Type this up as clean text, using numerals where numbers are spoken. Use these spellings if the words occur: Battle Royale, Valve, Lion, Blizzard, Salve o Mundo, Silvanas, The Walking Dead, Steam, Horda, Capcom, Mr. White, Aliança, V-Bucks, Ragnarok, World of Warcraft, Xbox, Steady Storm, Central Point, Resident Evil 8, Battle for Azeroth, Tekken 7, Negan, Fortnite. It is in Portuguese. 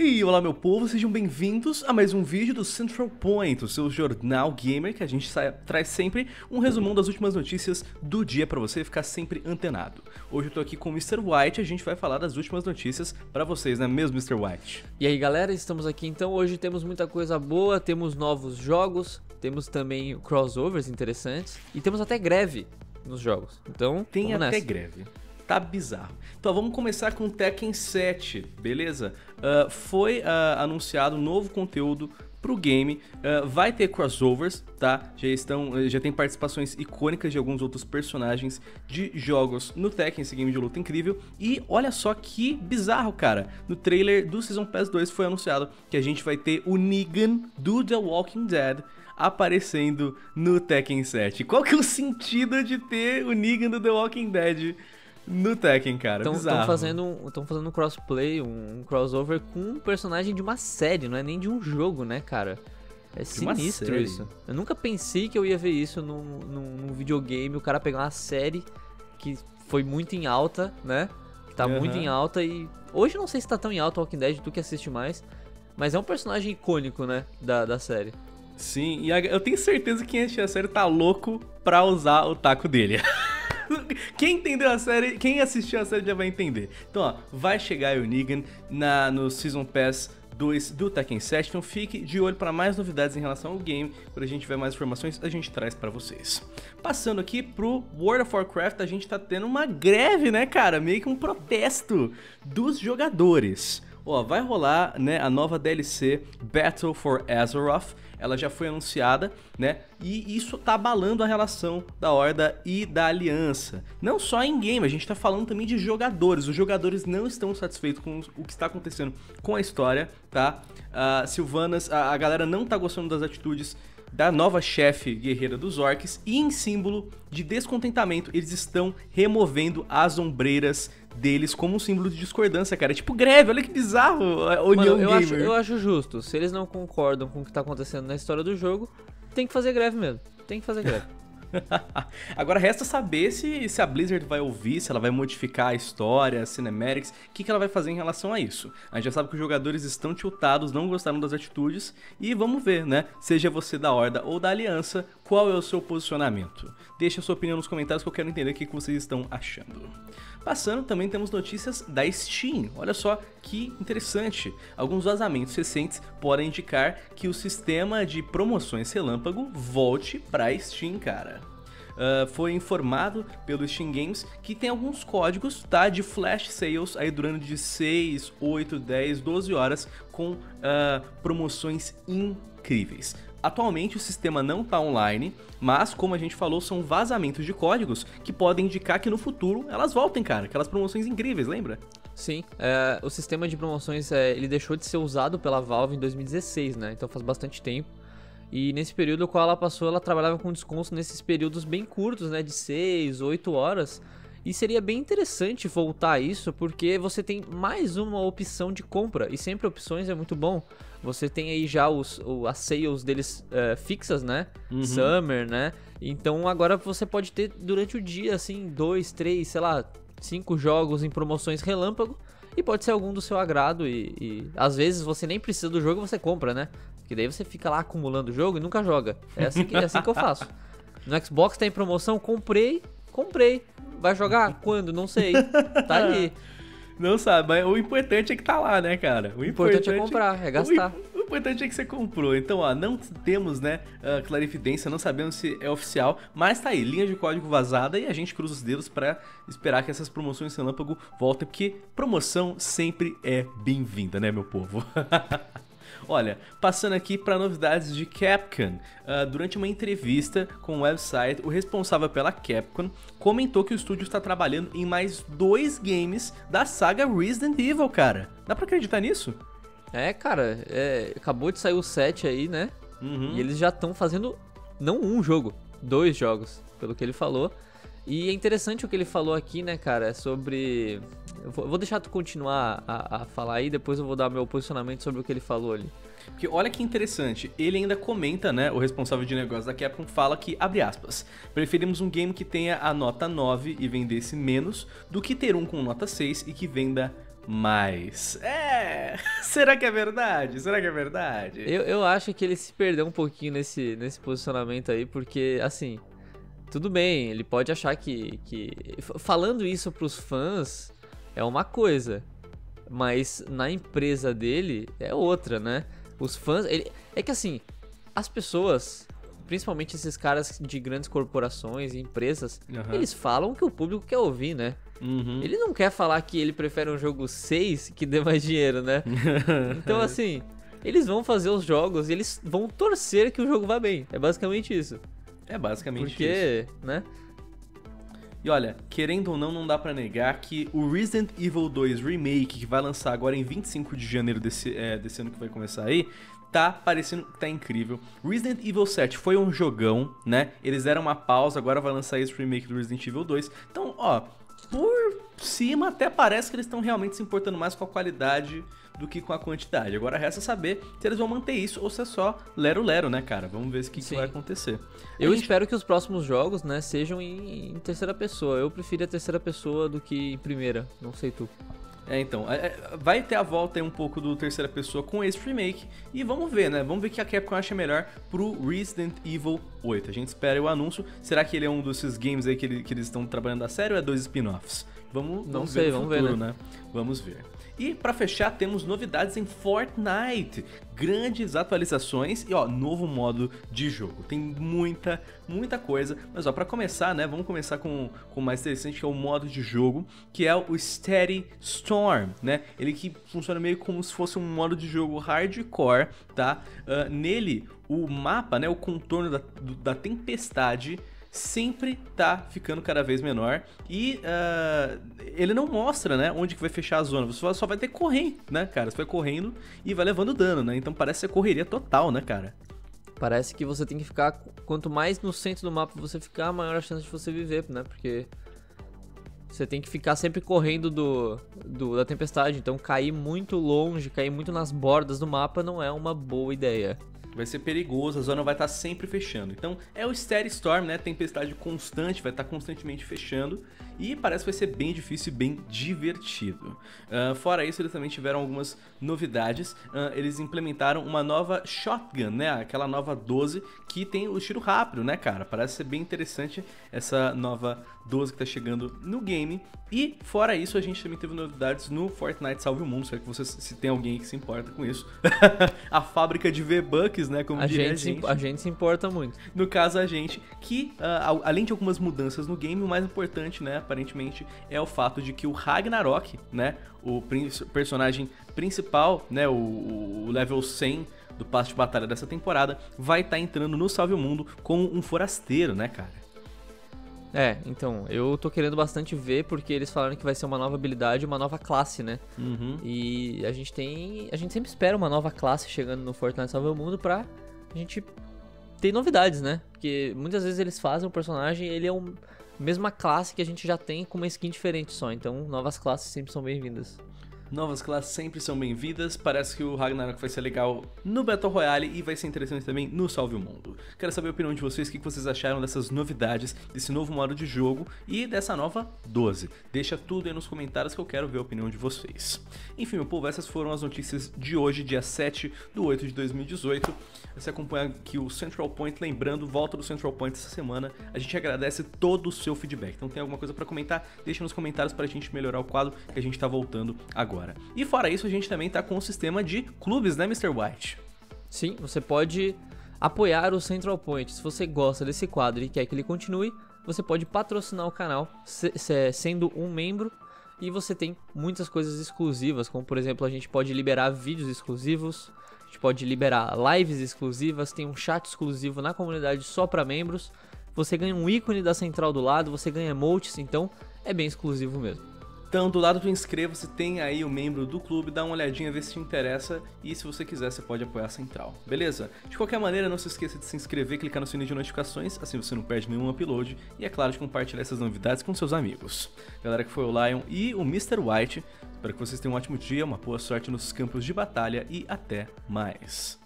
E olá meu povo, sejam bem-vindos a mais um vídeo do Central Point, o seu jornal gamer que a gente traz sempre um resumão das últimas notícias do dia pra você ficar sempre antenado. Hoje eu tô aqui com o Mr. White, a gente vai falar das últimas notícias pra vocês, não é mesmo, Mr. White? E aí galera, estamos aqui então, hoje temos muita coisa boa, temos novos jogos, temos também crossovers interessantes e temos até greve nos jogos, então tem até nessa. Greve. Tá bizarro. Então vamos começar com Tekken 7, beleza? Foi anunciado um novo conteúdo pro game, vai ter crossovers, tá? Já tem participações icônicas de alguns outros personagens de jogos no Tekken, esse game de luta incrível. E olha só que bizarro, cara. No trailer do Season Pass 2 foi anunciado que a gente vai ter o Negan do The Walking Dead aparecendo no Tekken 7. Qual que é o sentido de ter o Negan do The Walking Dead no Tekken, cara? Estão fazendo um crossplay, um crossover com um personagem de uma série, não é nem de um jogo, né, cara? É sinistro isso. Eu nunca pensei que eu ia ver isso num videogame, o cara pegar uma série que foi muito em alta, né? Que tá muito em alta e... Hoje não sei se tá tão em alta o Walking Dead, tu que assiste mais, mas é um personagem icônico, né, da série. Sim, e eu tenho certeza que quem assistiu a série tá louco pra usar o taco dele. Quem entendeu a série, quem assistiu a série já vai entender. Então, ó, vai chegar o Negan no Season Pass 2 do Tekken 7, então fique de olho para mais novidades em relação ao game. Quando a gente tiver mais informações, a gente traz para vocês. Passando aqui pro World of Warcraft, a gente tá tendo uma greve, né, cara? Meio que um protesto dos jogadores. Ó, vai rolar, né, a nova DLC Battle for Azeroth. Ela já foi anunciada, né? E isso tá abalando a relação da Horda e da Aliança. Não só em game, a gente tá falando também de jogadores. Os jogadores não estão satisfeitos com o que está acontecendo com a história, tá? Silvanas, a galera não tá gostando das atitudes da nova chefe guerreira dos orcs. E em símbolo de descontentamento, eles estão removendo as ombreiras deles como um símbolo de discordância, cara. É tipo greve, olha que bizarro. Mano, eu acho justo. Se eles não concordam com o que tá acontecendo na história do jogo, tem que fazer greve mesmo. Tem que fazer greve. Agora resta saber se a Blizzard vai ouvir, se ela vai modificar a história, a cinematics, o que ela vai fazer em relação a isso. A gente já sabe que os jogadores estão tiltados, não gostaram das atitudes, e vamos ver, né? Seja você da Horda ou da Aliança, qual é o seu posicionamento? Deixa a sua opinião nos comentários que eu quero entender o que vocês estão achando. Passando, também temos notícias da Steam. Olha só que interessante. Alguns vazamentos recentes podem indicar que o sistema de promoções relâmpago volte pra Steam, cara. Foi informado pelo Steam Games que tem alguns códigos, tá, de flash sales aí durante de 6, 8, 10, 12 horas com promoções incríveis. Atualmente o sistema não está online, mas como a gente falou, são vazamentos de códigos que podem indicar que no futuro elas voltem, cara. Aquelas promoções incríveis, lembra? Sim, o sistema de promoções ele deixou de ser usado pela Valve em 2016, né? Então faz bastante tempo. E nesse período no qual ela passou, ela trabalhava com desconto nesses períodos bem curtos, né, de 6, 8 horas. E seria bem interessante voltar a isso, porque você tem mais uma opção de compra. E sempre opções é muito bom. Você tem aí já as sales deles fixas, né? Uhum. Summer, né? Então agora você pode ter durante o dia, assim, 2, 3, sei lá, 5 jogos em promoções relâmpago. E pode ser algum do seu agrado e às vezes você nem precisa do jogo e você compra, né? Porque daí você fica lá acumulando o jogo e nunca joga. É assim que eu faço. No Xbox tá em promoção, comprei. Vai jogar? Quando? Não sei. Tá ali. Não sabe, mas o importante é que tá lá, né, cara? O importante é comprar, é gastar. O importante é que você comprou. Então, ó, não temos, né, clarividência, não sabemos se é oficial, mas tá aí, linha de código vazada e a gente cruza os dedos pra esperar que essas promoções relâmpago voltem, porque promoção sempre é bem-vinda, né, meu povo? Olha, passando aqui para novidades de Capcom, durante uma entrevista com o website, o responsável pela Capcom comentou que o estúdio está trabalhando em mais 2 games da saga Resident Evil, cara. Dá pra acreditar nisso? É, cara, acabou de sair o 7 aí, né? Uhum. E eles já estão fazendo, não um jogo, 2 jogos, pelo que ele falou. E é interessante o que ele falou aqui, né, cara, é sobre... Eu vou deixar tu continuar a falar aí, depois eu vou dar meu posicionamento sobre o que ele falou ali. Porque olha que interessante, ele ainda comenta, né, o responsável de negócios da Capcom fala que, abre aspas, preferimos um game que tenha a nota 9 e vendesse menos do que ter um com nota 6 e que venda mais. Será que é verdade? Será que é verdade? Eu acho que ele se perdeu um pouquinho nesse posicionamento aí, porque, assim, tudo bem, ele pode achar que falando isso pros fãs é uma coisa, mas na empresa dele é outra, né? Os fãs... é que, assim, as pessoas, principalmente esses caras de grandes corporações e empresas, uhum, eles falam o que o público quer ouvir, né? Uhum. Ele não quer falar que ele prefere um jogo 6 que dê mais dinheiro, né? Então, assim, eles vão fazer os jogos e eles vão torcer que o jogo vá bem. É basicamente isso. Porque, né? E olha, querendo ou não, não dá pra negar que o Resident Evil 2 Remake, que vai lançar agora em 25 de janeiro desse ano que vai começar aí, tá parecendo que tá incrível. Resident Evil 7 foi um jogão, né? Eles deram uma pausa, agora vai lançar esse remake do Resident Evil 2. Então, ó, por cima até parece que eles estão realmente se importando mais com a qualidade do que com a quantidade. Agora resta saber se eles vão manter isso ou se é só lero-lero, né, cara? Vamos ver o que vai acontecer. Eu espero que os próximos jogos, né, sejam em terceira pessoa. Eu prefiro a terceira pessoa do que em primeira. Não sei tu. Então, vai ter a volta aí um pouco do terceira pessoa com esse remake e vamos ver, né? Vamos ver o que a Capcom acha melhor pro Resident Evil 8. A gente espera o anúncio. Será que ele é um desses games aí que eles estão trabalhando a sério ou é dois spin-offs? Vamos ver, né? Vamos ver. E pra fechar, temos novidades em Fortnite. Grandes atualizações e, ó, novo modo de jogo. Tem muita, muita coisa. Mas, ó, pra começar, né, vamos começar com o mais interessante, que é o modo de jogo, que é o Steady Storm, né? Ele que funciona meio como se fosse um modo de jogo hardcore, tá? Nele, o mapa, né, o contorno da tempestade sempre tá ficando cada vez menor e ele não mostra, né, onde que vai fechar a zona. Você só vai ter que correr, né, cara? Você vai correndo e vai levando dano, né? Então parece ser correria total, né, cara? Parece que você tem que ficar... Quanto mais no centro do mapa você ficar, maior a chance de você viver, né? Porque você tem que ficar sempre correndo da tempestade. Então cair muito longe, cair muito nas bordas do mapa não é uma boa ideia. Vai ser perigoso, a zona vai estar sempre fechando. Então é o Steady Storm, né? Tempestade constante, vai estar constantemente fechando. E parece que vai ser bem difícil e bem divertido. Fora isso, eles também tiveram algumas novidades. Eles implementaram uma nova shotgun, né? Aquela nova 12 que tem o tiro rápido, né, cara? Parece ser bem interessante essa nova 12 que tá chegando no game. E fora isso, a gente também teve novidades no Fortnite Salve o Mundo. Espero que você, se tem alguém que se importa com isso. A fábrica de V-Bucks, né, como diria a gente. A gente se importa muito. No caso, a gente, que além de algumas mudanças no game, o mais importante, né, aparentemente, é o fato de que o Ragnarok, né, o personagem principal, né, o level 100 do passe de batalha dessa temporada, vai estar entrando no Salve o Mundo como um forasteiro, né, cara? Então, eu tô querendo bastante ver, porque eles falaram que vai ser uma nova habilidade, uma nova classe, né? Uhum. E a gente sempre espera uma nova classe chegando no Fortnite Salve o Mundo pra a gente ter novidades, né? Porque muitas vezes eles fazem um personagem e ele é a mesma classe que a gente já tem com uma skin diferente só. Então, novas classes sempre são bem-vindas. Novas classes sempre são bem-vindas. Parece que o Ragnarok vai ser legal no Battle Royale e vai ser interessante também no Salve o Mundo. Quero saber a opinião de vocês, o que vocês acharam dessas novidades, desse novo modo de jogo e dessa nova 12. Deixa tudo aí nos comentários que eu quero ver a opinião de vocês. Enfim, meu povo, essas foram as notícias de hoje, dia 7/8/2018. Você acompanha aqui o Central Point, lembrando, volta do Central Point essa semana. A gente agradece todo o seu feedback. Então tem alguma coisa pra comentar? Deixa nos comentários pra gente melhorar o quadro, que a gente tá voltando agora. E fora isso, a gente também tá com o sistema de clubes, né, Mr. White? Sim, você pode apoiar o Central Point. Se você gosta desse quadro e quer que ele continue, você pode patrocinar o canal sendo um membro. E você tem muitas coisas exclusivas, como, por exemplo, a gente pode liberar vídeos exclusivos, a gente pode liberar lives exclusivas, tem um chat exclusivo na comunidade só para membros. Você ganha um ícone da Central do lado, você ganha emotes, então é bem exclusivo mesmo. Então, do lado do inscreva-se, tem aí o membro do clube, dá uma olhadinha, vê se te interessa e se você quiser, você pode apoiar a Central, beleza? De qualquer maneira, não se esqueça de se inscrever, clicar no sininho de notificações, assim você não perde nenhum upload e, é claro, de compartilhar essas novidades com seus amigos. Galera, que foi o Lion e o Mr. White, espero que vocês tenham um ótimo dia, uma boa sorte nos campos de batalha e até mais!